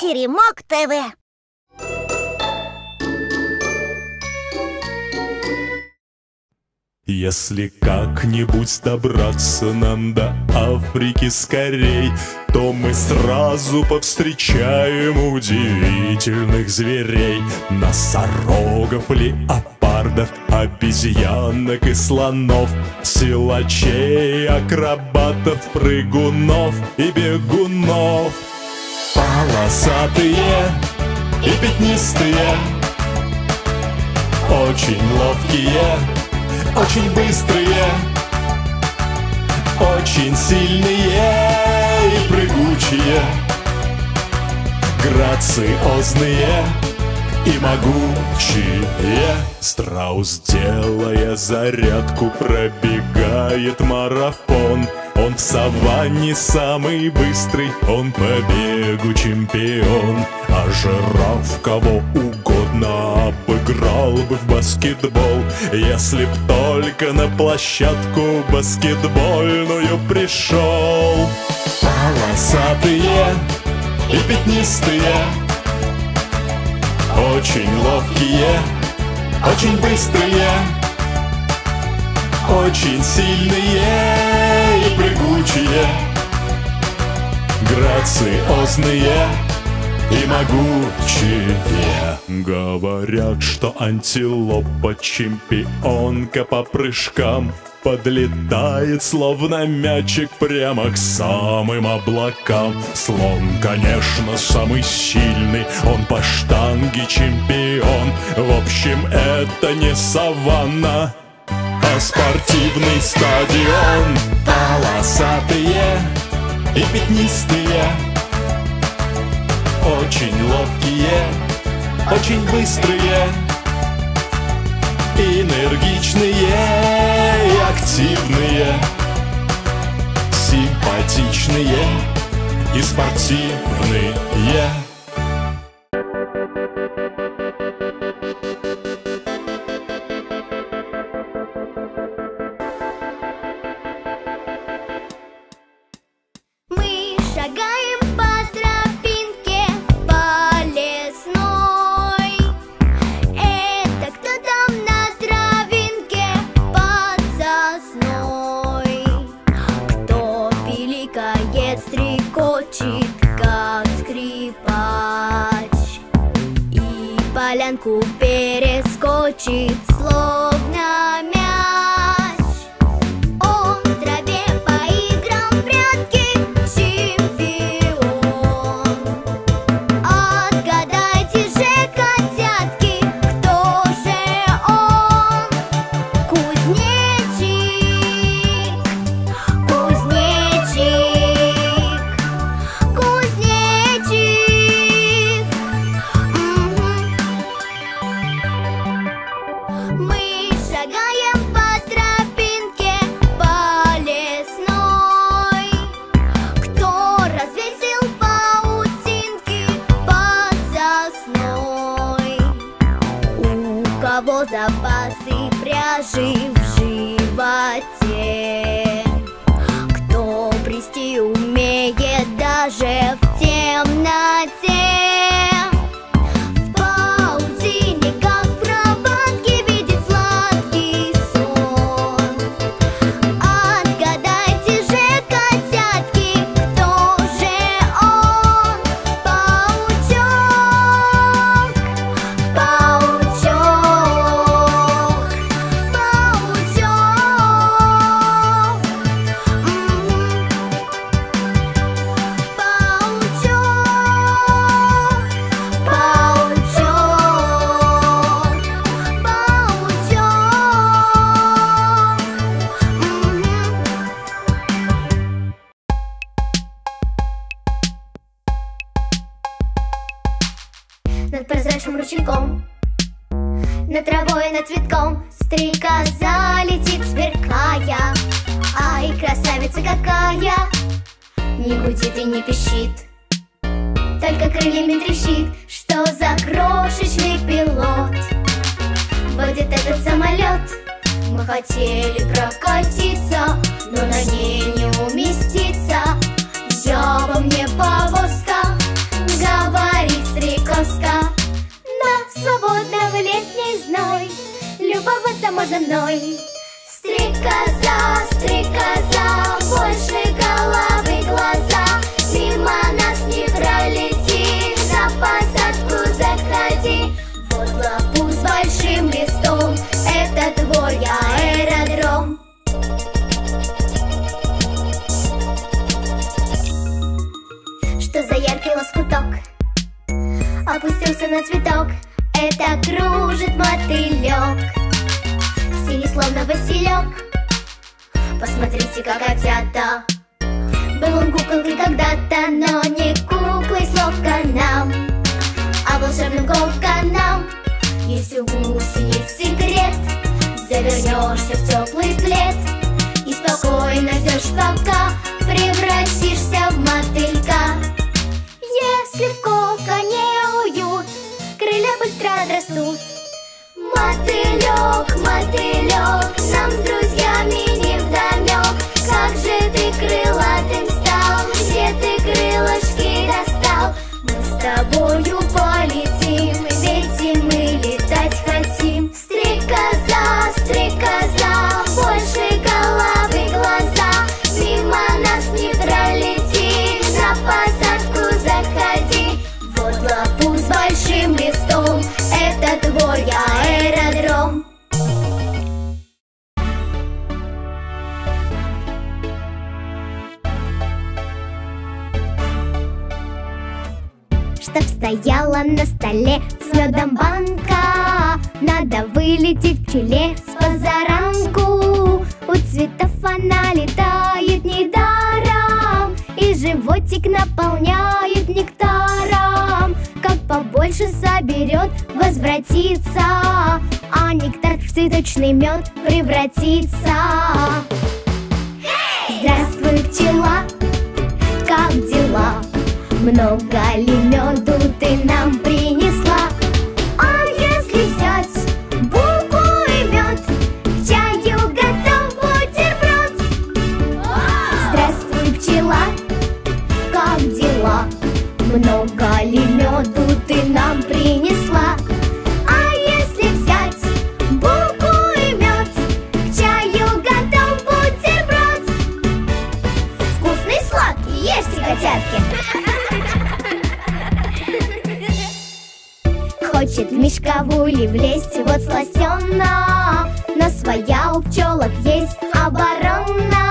Теремок ТВ. Если как-нибудь добраться нам до Африки скорей, то мы сразу повстречаем удивительных зверей: носорогов, леопардов, обезьянок и слонов, силачей, акробатов, прыгунов и бегунов. Полосатые и пятнистые, очень ловкие, очень быстрые, очень сильные и прыгучие, грациозные и могучие. Страус, делая зарядку, пробегает марафон. Он в саванне самый быстрый, он по бегу чемпион. А жираф кого угодно обыграл бы в баскетбол, если б только на площадку баскетбольную пришел. Полосатые и пятнистые, очень ловкие, очень быстрые, очень сильные и прыгучие, грациозные и могучие. Говорят, что антилопа чемпионка по прыжкам, подлетает словно мячик прямо к самым облакам. Слон, конечно, самый сильный, он по штанге чемпион. В общем, это не саванна, а спортивный стадион. Полосатые и пятнистые, очень ловкие, очень быстрые, энергичные и активные, симпатичные и спортивные. Полянку перескочит, словно мяч. Он в траве по играм в прятки чемпион. Отгадайте же, котятки, кто же он? Кузнечик, кузнечик, кузнечик. Мы шагаем по тропинке, по лесной. Кто развесил паутинки под сосной? У кого запасы пряжи в животе? Кто брести умеет даже в темноте? Над прозрачным ручейком, над травой, над цветком стрекоза летит, сверкая. Ай, красавица какая! Не гудит и не пищит, только крыльями трещит. Что за крошечный пилот водит этот самолет? Мы хотели прокатиться, но на ней не уместиться. Я вам не повозка, говорю. за мной. Стрекоза, стрекоза, больше головы глаза, мимо нас не пролети, на посадку заходи. Вот лопух с большим листом, это твой аэродром. Что за яркий лоскуток опустился на цветок, это кружит мотылек, синий словно василек. Посмотрите, как котята. Был он куколкой когда-то, но не куклой с локоном, а волшебным коконом. Если у гуси есть секрет, завернешься в теплый плед и спокойно ждешь, пока превратишься в мотылька. Если в коконе уют, крылья быстро отрастут. Мотылек, мотылек, нам с друзьями невдомек, как же ты крылатым стал, где ты крылышки достал? Мы с тобою полетим, ведь и мы летать хотим. Стрекоза, стрекоза, больше головы глаза, мимо нас не пролети, на посадку заходи. Вот лопух с большим листом, это твой аэродром. Чтоб стояла на столе с медом банка, надо вылететь пчеле с позаранку. У цветов она летает недаром, и животик наполняет нектаром. Как побольше соберет, возвратится, а нектар в цветочный мед превратится. Здравствуй, пчела, как дела? Много ли меду ты нам принесла? А если взять булку и мед, к чаю готов бутерброд. Здравствуй, пчела, как дела? Много ли меду ты нам принесла? А если взять булку и мед, к чаю готов бутерброд. Вкусный, сладкий, ешьте, котятки! Хочет в мешковули влезть, вот сластена, но своя у пчелок есть оборона.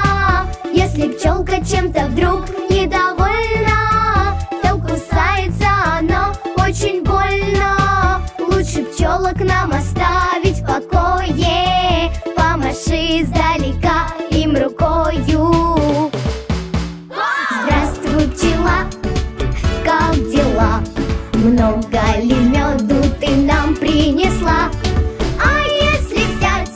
Если пчелка чем-то вдруг недовольна, очень больно. Лучше пчелок нам оставить в покое, помаши издалека им рукою. Здравствуй, пчела, как дела? Много ли меду ты нам принесла? А если взять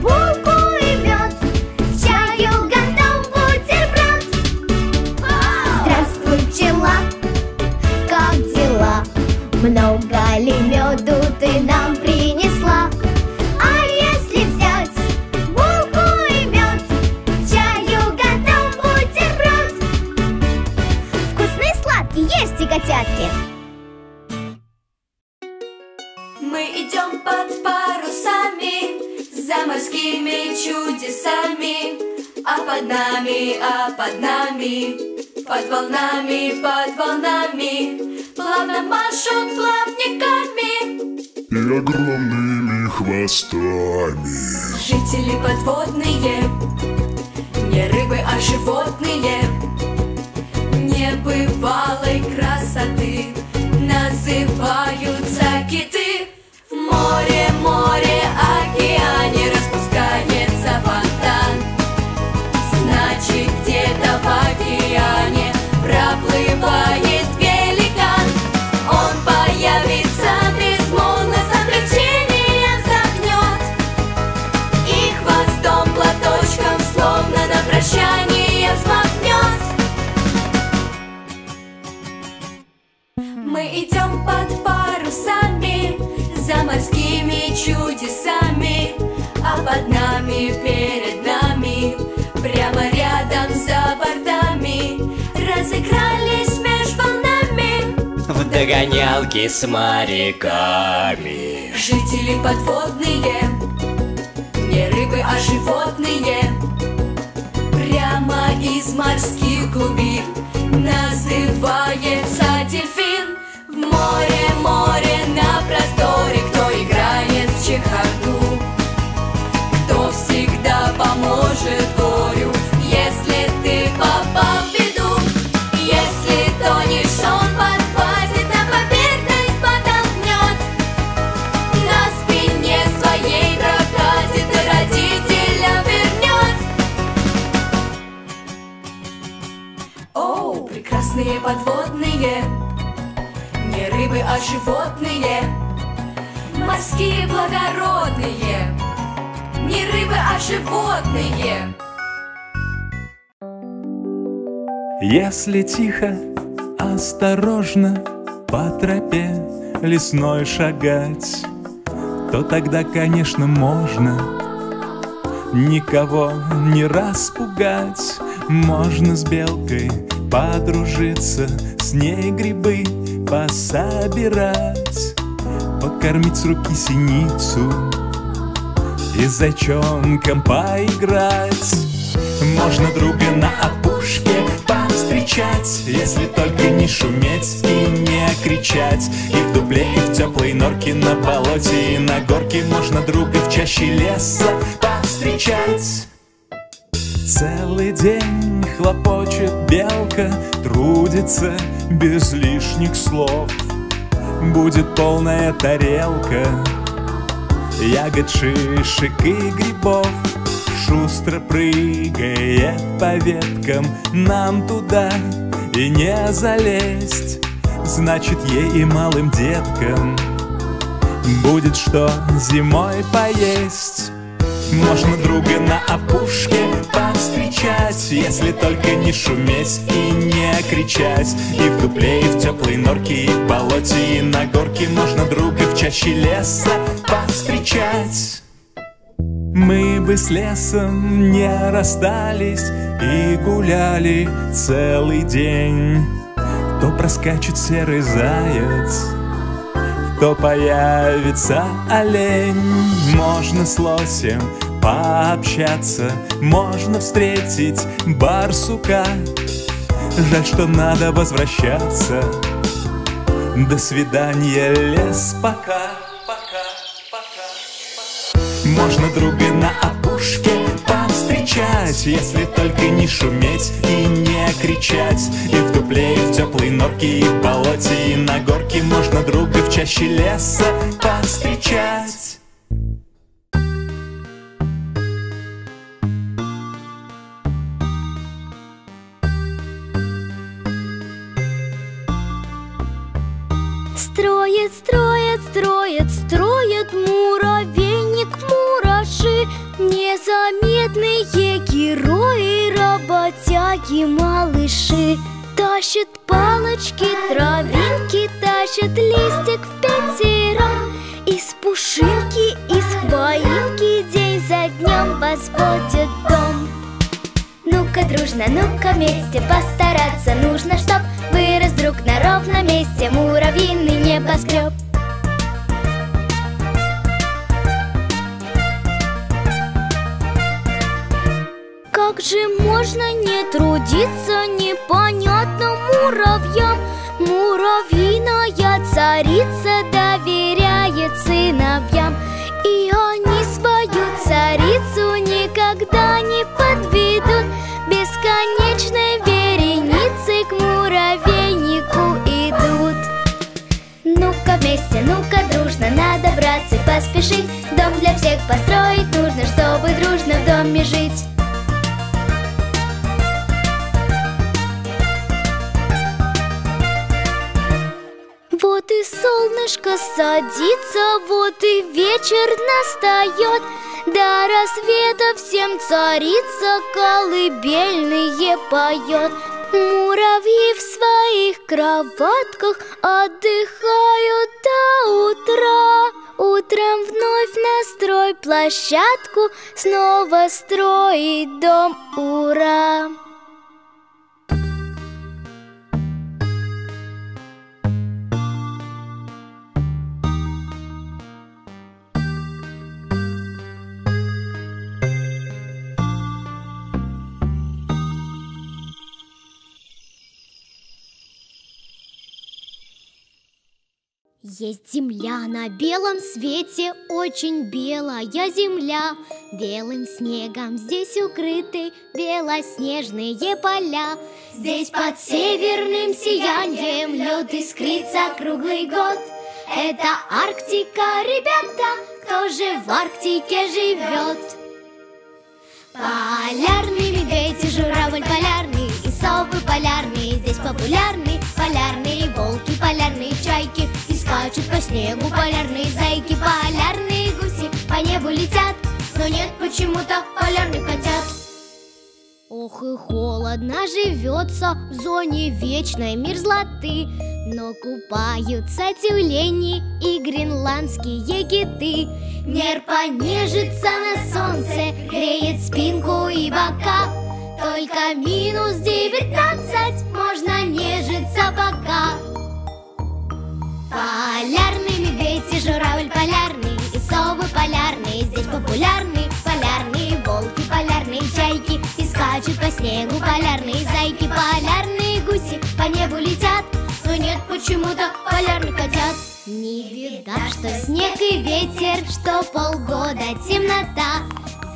булку и мед, к чаю готов бутерброд. Здравствуй, пчела, как дела? Много ли меду ты нам принесла? А если взять булку и мед, к чаю готов бутерброд. Вкусный, сладкий, ешьте, котятки! Мы идем под парусами, за морскими чудесами, а под нами, под волнами, под волнами. Плавно машут плавниками и огромными хвостами. Жители подводные, не рыбы, а животные, небывалой красоты называются киты. В море, море, океане распускается фонтан, значит, где-то в океане проплывает великан. Он появится безмолвно, с облегчением вздохнет и хвостом, платочком, словно на прощание взмахнет. Мы идем под парусами, за морскими чудесами, а под нами, перед нами, прямо рядом за бортами разыгрались меж волнами в догонялки с моряками. Жители подводные, рыбы, а животные прямо из морских глубин. Называется дельфин. В море, море на просторе, кто играет в чехарду, кто всегда поможет горю, если ты попал в беду. Если тонешь, он подхватит, на поверхность подтолкнет, на спине своей прокатит и родителя вернет. О, прекрасные подводные, не рыбы, а животные, морские благородные, не рыбы, а животные. Если тихо, осторожно по тропе лесной шагать, то тогда, конечно, можно никого не распугать. Можно с белкой подружиться, с ней грибы пособирать, покормить с руки синицу и зайчонком поиграть. Можно друга на опушке повстречать, если только не шуметь и не кричать. И в дупле, и в теплой норке, на болоте и на горке можно друга в чаще леса повстречать. Целый день хлопочет белка, трудится без лишних слов. Будет полная тарелка ягод, шишек и грибов. Шустро прыгает по веткам, нам туда и не залезть. Значит, ей и малым деткам будет что зимой поесть. Можно друга на опушке повстречать, если только не шуметь и не кричать. И в дупле, и в теплой норке, и в болоте, и на горке можно друга в чаще леса повстречать. Мы бы с лесом не расстались и гуляли целый день. То проскачет серый заяц, то появится олень. Можно с лосем пообщаться, можно встретить барсука. Жаль, что надо возвращаться. До свидания, лес, пока. Можно друга на опушке повстречать, если только не шуметь и не кричать. И в дупле, и в теплой норке, и в болоте, и на горке можно друга в чаще леса повстречать. Строит, строит, строит, строит муравейник мураши, незаметные герои, работяги, малыши. Тащит палочки, травинки, тащит листик в пятеро. Из пушинки, из хвоинки день за днем возводит дом. Ну-ка дружно, ну-ка вместе, постараться нужно, чтоб вырос друг на ровном месте муравьиный небоскреб. Как же можно не трудиться непонятно муравьям? Муравьиная царица доверяет сыновьям, и они свою царицу никогда не подведут. Бесконечной вереницей к муравейнику идут. Ну-ка вместе, ну-ка дружно, надо, братцы, поспешить. Дом для всех построить нужно, чтобы дружно в доме жить. Вот и солнышко садится, вот и вечер настает. До рассвета всем царица колыбельные поет. Муравьи в своих кроватках отдыхают до утра. Утром вновь настрой площадку, снова строить дом, ура! Есть земля на белом свете, очень белая земля. Белым снегом здесь укрыты белоснежные поля. Здесь под северным сиянием лед искрится круглый год. Это Арктика, ребята, кто же в Арктике живет? Полярный медведь и журавль полярный, и совы полярные, здесь популярны. Полярные волки, полярные чайки, и скачут по снегу полярные зайки. Полярные гуси по небу летят, но нет почему-то полярных котят. Ох и холодно живется в зоне вечной мерзлоты, но купаются тюлени и гренландские киты. Нерпа нежится на солнце, греет спинку и бока. Только -19 можно нежиться пока. Полярный медведь и журавль полярный, и совы полярные, здесь популярны. Полярные волки, полярные чайки, и скачут по снегу полярные зайки. Полярные гуси по небу летят, но нет почему-то полярных котят. Не беда, что снег и ветер, что полгода темнота.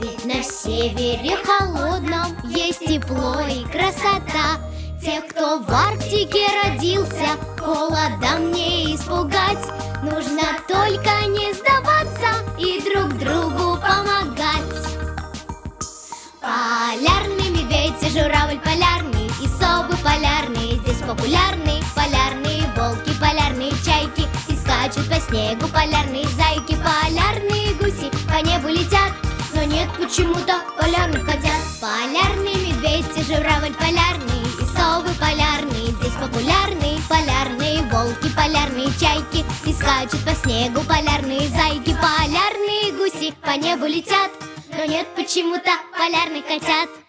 Ведь на севере холодном есть тепло и красота. Тех, кто в Арктике родился, холодом не испугать. Нужно только не сдаваться и друг другу помогать. Полярный медведь и журавль полярный, и совы полярные, здесь популярны. Полярные волки, полярные чайки, и скачут по снегу полярные зайки. Полярные гуси по небу летят, но нет почему-то полярных котят. Полярный медведь и журавль полярный, и совы полярные, здесь популярны. Полярные волки, полярные чайки, и скачут по снегу полярные зайки. Полярные гуси по небу летят, но нет почему-то полярных котят.